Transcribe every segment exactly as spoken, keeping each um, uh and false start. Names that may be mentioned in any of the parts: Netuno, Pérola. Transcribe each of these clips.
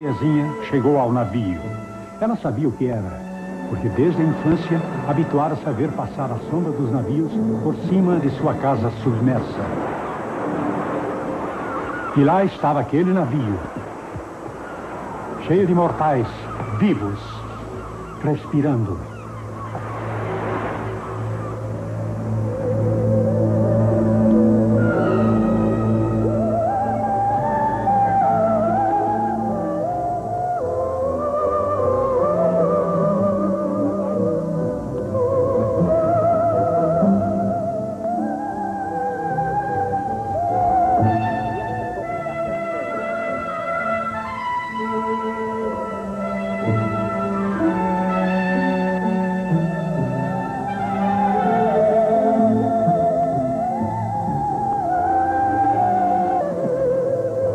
A Terezinha chegou ao navio. Ela sabia o que era, porque desde a infância habituara-se a ver passar a sombra dos navios por cima de sua casa submersa. E lá estava aquele navio, cheio de mortais, vivos, respirando.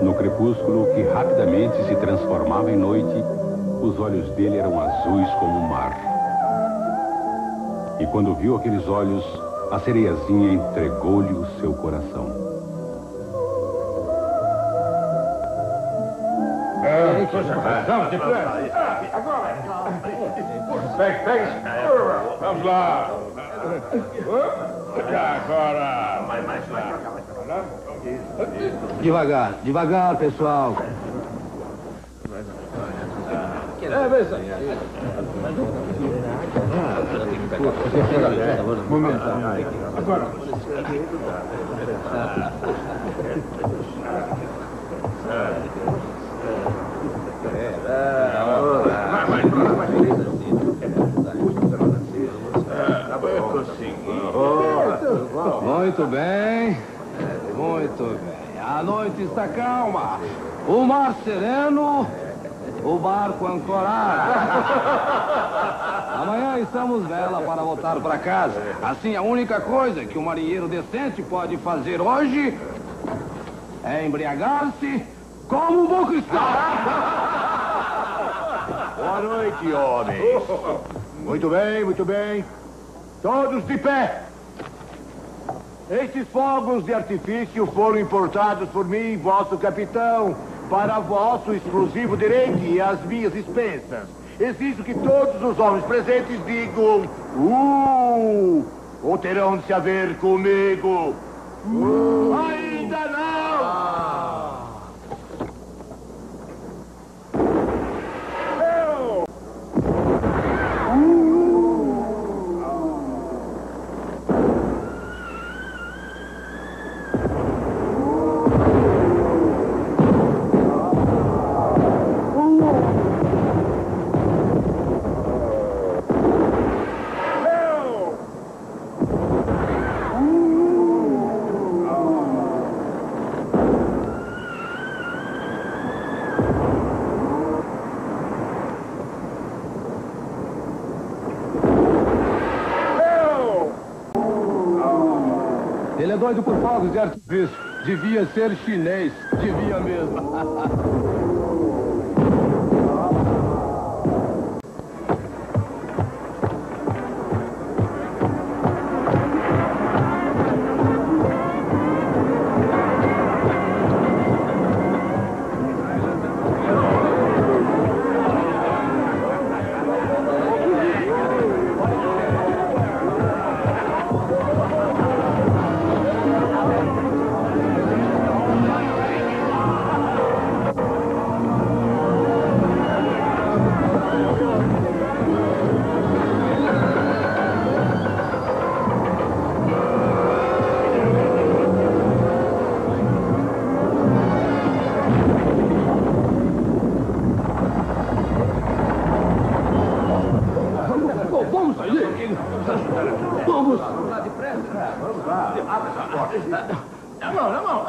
No crepúsculo, que rapidamente se transformava em noite, os olhos dele eram azuis como o mar. E quando viu aqueles olhos, a sereiazinha entregou-lhe o seu coração. Vamos lá! Agora! Mais, mais, mais! Devagar, devagar, pessoal. Momento. Agora. Muito bem. Muito bem, a noite está calma, o mar sereno, o barco ancorado. Amanhã estamos vela para voltar para casa. Assim, a única coisa que um marinheiro decente pode fazer hoje é embriagar-se como um bom cristão. Boa noite, homens. Muito bem, muito bem. Todos de pé. Estes fogos de artifício foram importados por mim, vosso capitão, para vosso exclusivo direito e às minhas expensas. Exijo que todos os homens presentes digam... Uh! Ou terão de se haver comigo. Uh! Ainda não! Ah. Ele é doido por fogos de artifício. Devia ser chinês. Devia mesmo. Vamos! Vamos lá depressa! Vamos lá! Abre essa porta! Na mão, na mão!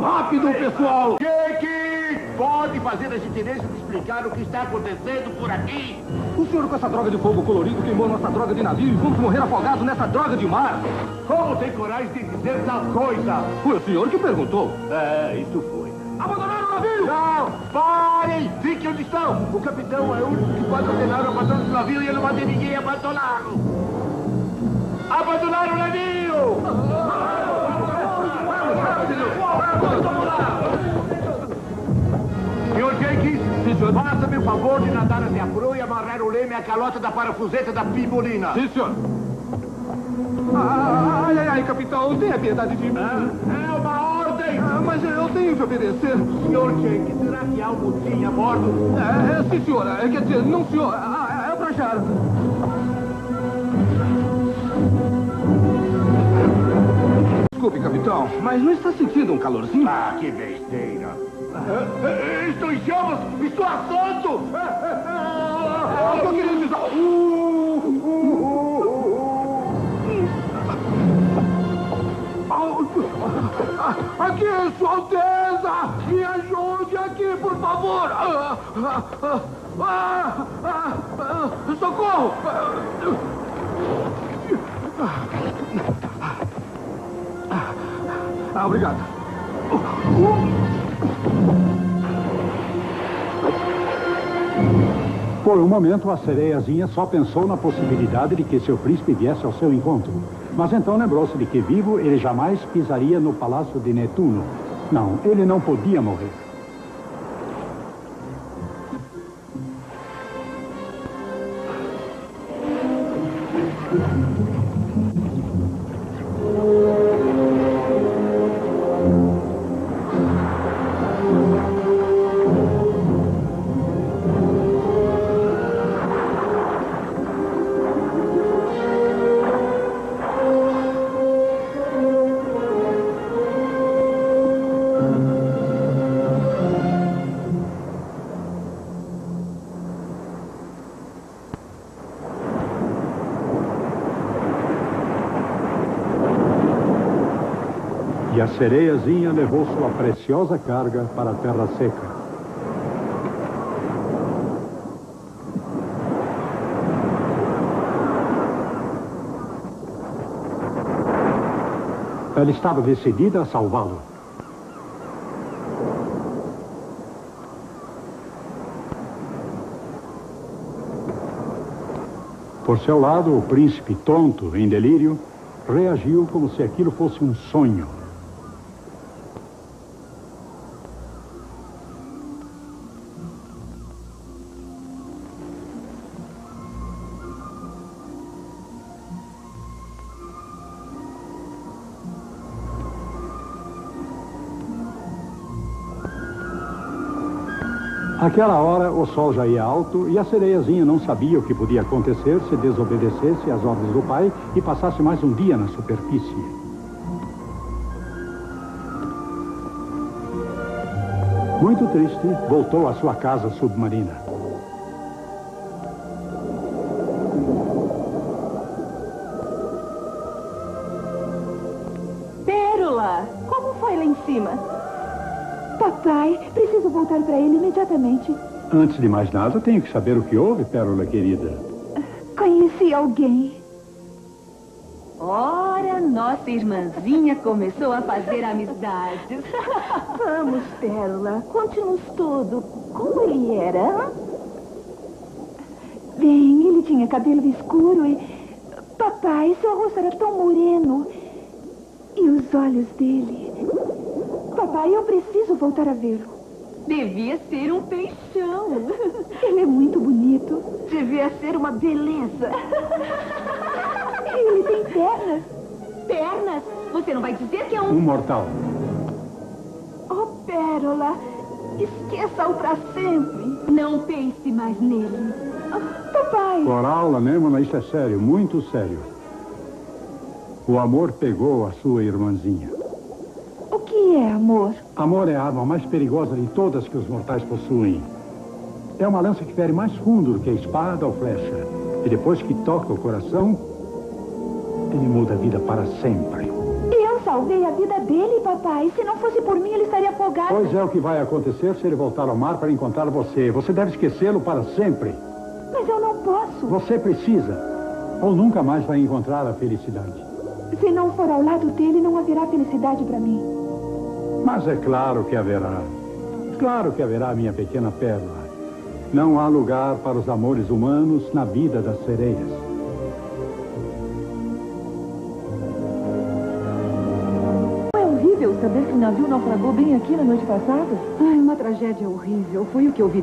Rápido, pessoal! Quem que pode fazer a gentileza de explicar o que está acontecendo por aqui? O senhor com essa droga de fogo colorido queimou nossa droga de navio e vamos morrer afogados nessa droga de mar! Como tem coragem de dizer tal coisa? Foi o senhor que perguntou? É, isso foi. Abandonaram o navio! Não! Parem! Fiquem onde estão! O capitão é o único que pode ordenar o abandono do navio e ele não vai ter ninguém abandoná-lo! Abandonaram o navio! Vamos lá! senhor. Faça-me o favor de nadar até a proa e amarrar o leme à calota da parafuseta da pimolina. Sim, senhor. Ah, ai, ai, ai, capitão, tenha piedade de mim. É uma ordem. Ah, mas eu tenho que obedecer. Senhor Jake, será que há um motim a bordo? É, é, sim, senhora. Quer dizer, não, senhor. Ah, é pra achar. Desculpe, capitão, mas não está sentindo um calorzinho? Ah, que besteira. Ah, estou em chamas! Estou assando! Ah, eu tô querendo dizer... Uh, uh, uh. Aqui, Sua Alteza! Me ajude aqui, por favor! Ah, ah, ah, ah, ah, ah, socorro! Ah, obrigado. Por um momento, a sereiazinha só pensou na possibilidade de que seu príncipe viesse ao seu encontro. Mas então lembrou-se de que vivo ele jamais pisaria no palácio de Netuno. Não, ele não podia morrer. E a sereiazinha levou sua preciosa carga para a terra seca. Ela estava decidida a salvá-lo. Por seu lado, o príncipe, tonto, em delírio, reagiu como se aquilo fosse um sonho. Naquela hora, o sol já ia alto e a sereiazinha não sabia o que podia acontecer se desobedecesse às ordens do pai e passasse mais um dia na superfície. Muito triste, voltou à sua casa submarina. Pérola, como foi lá em cima? Papai, preciso voltar para ele imediatamente. Antes de mais nada, tenho que saber o que houve, Pérola querida. Conheci alguém. Ora, nossa irmãzinha começou a fazer amizades. Vamos, Pérola, conte-nos tudo. Como ele era? Bem, ele tinha cabelo escuro e... Papai, seu rosto era tão moreno. E os olhos dele... Papai, eu preciso voltar a vê-lo. Devia ser um peixão. Ele é muito bonito. Devia ser uma beleza. Ele tem pernas. Pernas? Você não vai dizer que é um... Um mortal. Oh, Pérola, esqueça-o pra sempre. Não pense mais nele. Oh, papai. Coral, Anêmona, isso é sério, muito sério. O amor pegou a sua irmãzinha. O que é amor? Amor é a arma mais perigosa de todas que os mortais possuem. É uma lança que fere mais fundo do que a espada ou flecha. E depois que toca o coração, ele muda a vida para sempre. Eu salvei a vida dele, papai. Se não fosse por mim, ele estaria afogado. Pois é o que vai acontecer se ele voltar ao mar para encontrar você. Você deve esquecê-lo para sempre. Mas eu não posso. Você precisa. Ou nunca mais vai encontrar a felicidade. Se não for ao lado dele, não haverá felicidade para mim. Mas é claro que haverá. Claro que haverá, minha pequena Pérola. Não há lugar para os amores humanos na vida das sereias. É horrível saber que o navio naufragou bem aqui na noite passada. Ai, uma tragédia horrível. Foi o que eu vi.